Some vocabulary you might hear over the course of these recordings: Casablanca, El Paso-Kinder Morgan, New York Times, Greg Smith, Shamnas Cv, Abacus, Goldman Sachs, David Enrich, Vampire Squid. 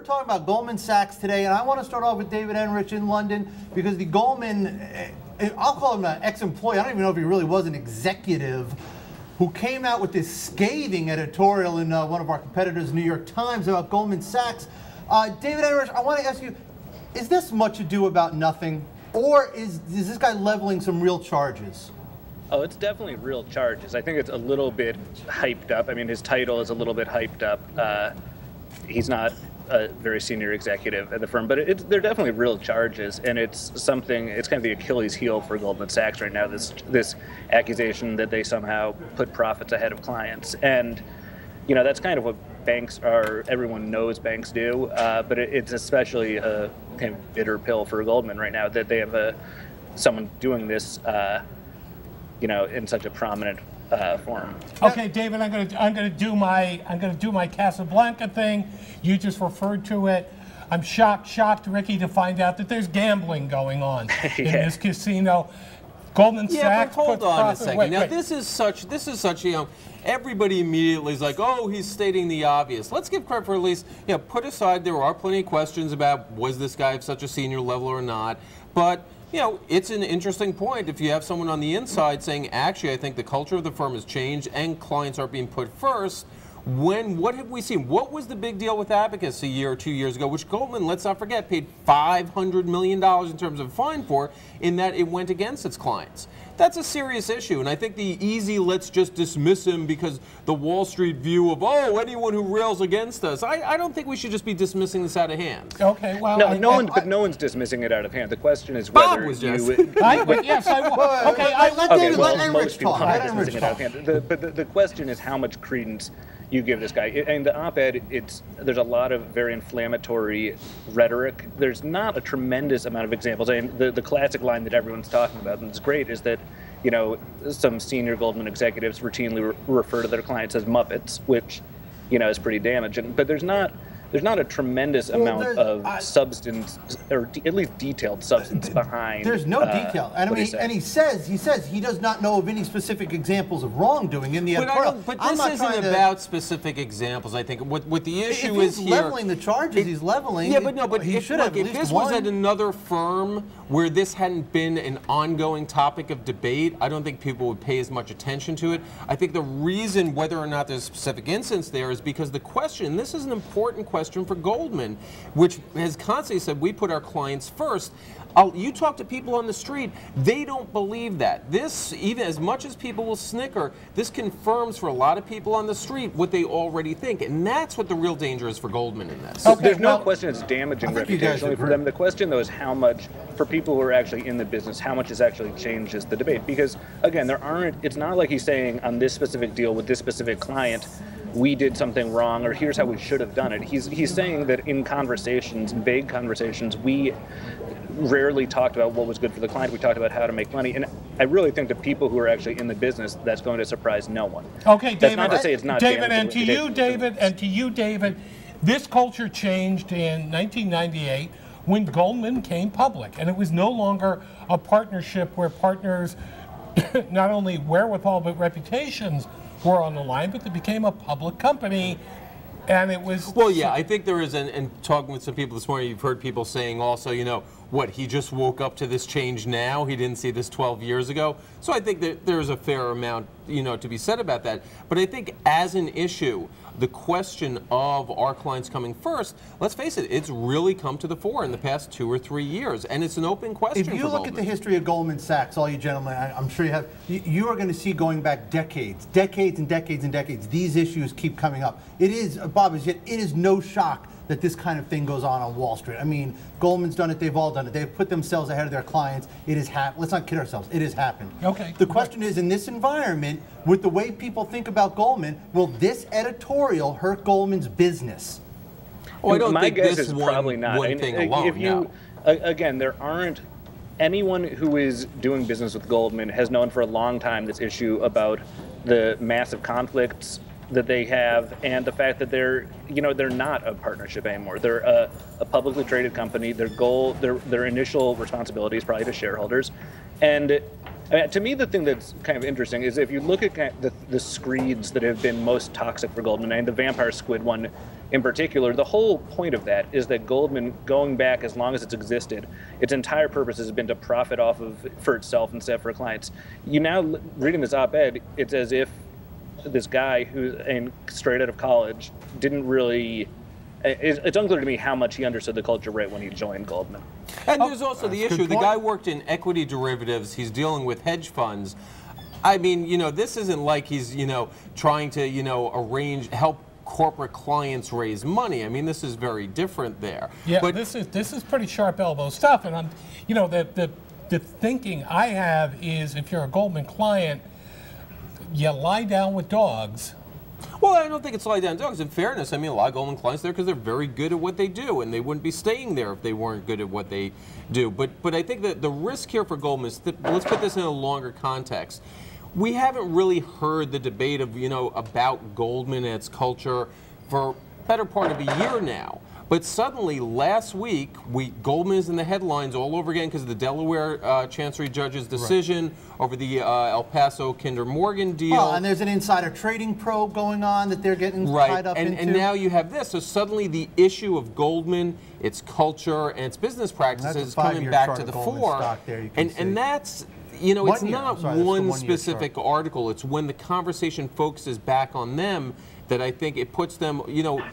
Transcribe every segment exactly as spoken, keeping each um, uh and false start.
We're talking about Goldman Sachs today, and I want to start off with David Enrich in London, because the Goldman, I'll call him an ex-employee, I don't even know if he really was an executive, who came out with this scathing editorial in uh, one of our competitors, New York Times, about Goldman Sachs. Uh, David Enrich, I want to ask you, is this much ado about nothing, or is, is this guy leveling some real charges? Oh, it's definitely real charges. I think it's a little bit hyped up. I mean, his title is a little bit hyped up. Uh, he's not a very senior executive at the firm, but it, it, they're definitely real charges, and it's something, it's kind of the Achilles heel for Goldman Sachs right now, this this accusation that they somehow put profits ahead of clients. And, you know, that's kind of what banks are, everyone knows banks do, uh, but it, it's especially a kind of bitter pill for Goldman right now that they have a, someone doing this, uh, you know, in such a prominent uh, form. Okay, David, I'm going to I'm going to do my I'm going to do my Casablanca thing. You just referred to it. I'm shocked, shocked, Ricky, to find out that there's gambling going on yeah. in this casino. Goldman yeah, Sachs. Yeah, but hold on a second. Wait, now wait. this is such this is such you know, everybody immediately is like, oh, he's stating the obvious. Let's give credit for at least, you know, put aside there are plenty of questions about was this guy of such a senior level or not, but. You know, it's an interesting point if you have someone on the inside saying, actually, I think the culture of the firm has changed and clients are being put first. When, what have we seen? What was the big deal with Abacus a year or two years ago, which Goldman, let's not forget, paid five hundred million dollars in terms of fine for, in that it went against its clients? That's a serious issue, and I think the easy let's just dismiss him because the Wall Street view of, oh, anyone who rails against us, I, I don't think we should just be dismissing this out of hand. Okay, well... No, I, no I, one's, I, but no one's dismissing it out of hand. The question is whether Bob was you... Just. I, but yes, I was. Okay, I, let okay, David, well, let most people talk. Are dismissing it out of hand. The, but the, the question is how much credence you give this guy. And the op-ed, it's there's a lot of very inflammatory rhetoric. There's not a tremendous amount of examples. I mean, the, the classic line that everyone's talking about, and it's great, is that, you know, some senior Goldman executives routinely re refer to their clients as Muppets, which, you know, is pretty damaging. But there's not there's not a tremendous well, amount of I, substance, or de at least detailed substance th behind. There's no uh, detail, and I mean, he, and he says he says he does not know of any specific examples of wrongdoing in the editorial. But, but this not isn't about to... specific examples. I think what what the issue if is he's here, leveling the charges. It, he's leveling. Yeah, but no, but he if, should look, have at if this one. was at another firm where this hadn't been an ongoing topic of debate, I don't think people would pay as much attention to it. I think the reason whether or not there's a specific instance there is because the question. This is an important question. Question for Goldman, which has constantly said we put our clients first. I'll, you talk to people on the street, they don't believe that. This, even as much as people will snicker, this confirms for a lot of people on the street what they already think, and that's what the real danger is for Goldman in this. Okay, there's well, no question it's damaging reputationally for them. The question, though, is how much, for people who are actually in the business, how much has actually changes the debate? Because, again, there aren't, it's not like he's saying on this specific deal with this specific client, we did something wrong, or here's how we should have done it. He's he's saying that in conversations, vague conversations, we rarely talked about what was good for the client. We talked about how to make money, and I really think to people who are actually in the business, that's going to surprise no one. Okay, David. That's not to say it's not David, and to you, David, and to you, David, this culture changed in nineteen ninety-eight when Goldman came public, and it was no longer a partnership where partners not only wherewithal but reputations were on the line, but they became a public company, and it was... Well, yeah, I think there is, and, and talking with some people this morning, you've heard people saying also, you know, what, he just woke up to this change now? He didn't see this twelve years ago? So I think that there's a fair amount, you know, to be said about that. But I think as an issue, the question of our clients coming first, let's face it, it's really come to the fore in the past two or three years, and it's an open question. If you look at the history of Goldman Sachs, all you gentlemen, I, I'm sure you have, you, you are going to see going back decades, decades and decades and decades, these issues keep coming up. It is, Bob, is yet it is no shock that this kind of thing goes on on Wall Street. I mean, Goldman's done it, they've all done it. They've put themselves ahead of their clients. It has happened. Let's not kid ourselves, it has happened. Okay. The question is, in this environment, with the way people think about Goldman, will this editorial hurt Goldman's business? Oh, I don't My think guess this is one, probably not. One thing I mean, alone, if you, no. Again, there aren't, anyone who is doing business with Goldman has known for a long time this issue about the massive conflicts that they have, and the fact that they're, you know, they're not a partnership anymore. They're a, a publicly traded company. Their goal, their their initial responsibility is probably to shareholders. And I mean, to me, the thing that's kind of interesting is if you look at kind of the the screeds that have been most toxic for Goldman, and the Vampire Squid one in particular, the whole point of that is that Goldman, going back as long as it's existed, its entire purpose has been to profit off of for itself instead of for clients. You now, reading this op-ed, it's as if this guy who, and straight out of college, didn't really, it's, it's unclear to me how much he understood the culture right when he joined Goldman. And oh, there's also the issue, the guy worked in equity derivatives, he's dealing with hedge funds. I mean, you know, this isn't like he's, you know, trying to, you know, arrange, help corporate clients raise money. I mean, this is very different there. Yeah, but this is this is pretty sharp elbow stuff. And I'm, you know, the the the thinking I have is, if you're a Goldman client, you lie down with dogs. Well, I don't think it's lie down dogs. In fairness, I mean, a lot of Goldman clients there because they're very good at what they do, and they wouldn't be staying there if they weren't good at what they do. But but I think that the risk here for Goldman is, th let's put this in a longer context. We haven't really heard the debate of, you know, about Goldman and its culture for the better part of a year now. But suddenly, last week, we, Goldman is in the headlines all over again because of the Delaware uh, Chancery Judge's decision right. over the uh, El Paso-Kinder Morgan deal. Well, and there's an insider trading probe going on that they're getting right. tied up and, into. And now you have this. So suddenly the issue of Goldman, its culture, and its business practices is coming back to the fore. There, and, and that's... You know, one it's year. not sorry, one, one specific year, article. It's when the conversation focuses back on them that I think it puts them, you know,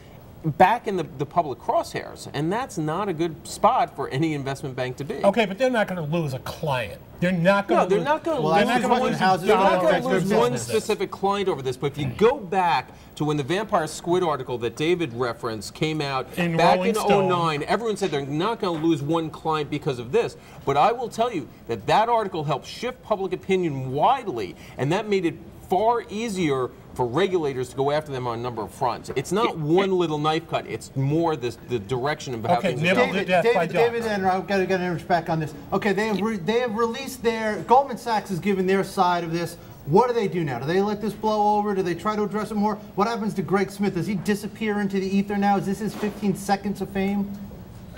back in the, the public crosshairs. And that's not a good spot for any investment bank to be. Okay, but they're not going to lose a client. They're not going to no, lose, not gonna well, lose, not gonna lose, houses they're not going to lose one businesses. specific client over this. But if you go back to when the Vampire Squid article that David referenced came out in back Rolling in oh nine, everyone said they're not going to lose one client because of this. But I will tell you that that article helped shift public opinion widely, and that made it far easier for regulators to go after them on a number of fronts. It's not it, one it, little knife cut. It's more this, the direction of how okay, things David, to death David, by David Enrich, I've got to get Enrich back on this. Okay, they have, re, they have released their, Goldman Sachs has given their side of this. What do they do now? Do they let this blow over? Do they try to address it more? What happens to Greg Smith? Does he disappear into the ether now? Is this his fifteen seconds of fame?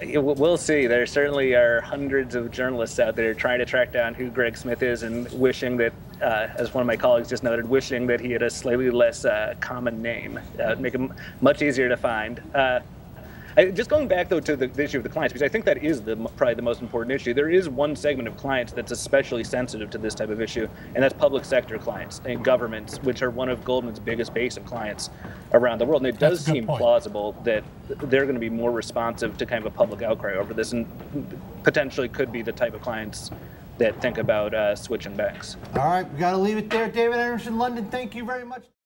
We'll see. There certainly are hundreds of journalists out there trying to track down who Greg Smith is and wishing that, uh, as one of my colleagues just noted, wishing that he had a slightly less uh, common name. Uh, it would make him much easier to find. Uh, I, just going back, though, to the, the issue of the clients, because I think that is the, probably the most important issue. There is one segment of clients that's especially sensitive to this type of issue, and that's public sector clients and governments, which are one of Goldman's biggest base of clients around the world. And it does seem point. plausible that they're going to be more responsive to kind of a public outcry over this, and potentially could be the type of clients that think about uh, switching banks. All right, we've got to leave it there. David Enrich in London, thank you very much.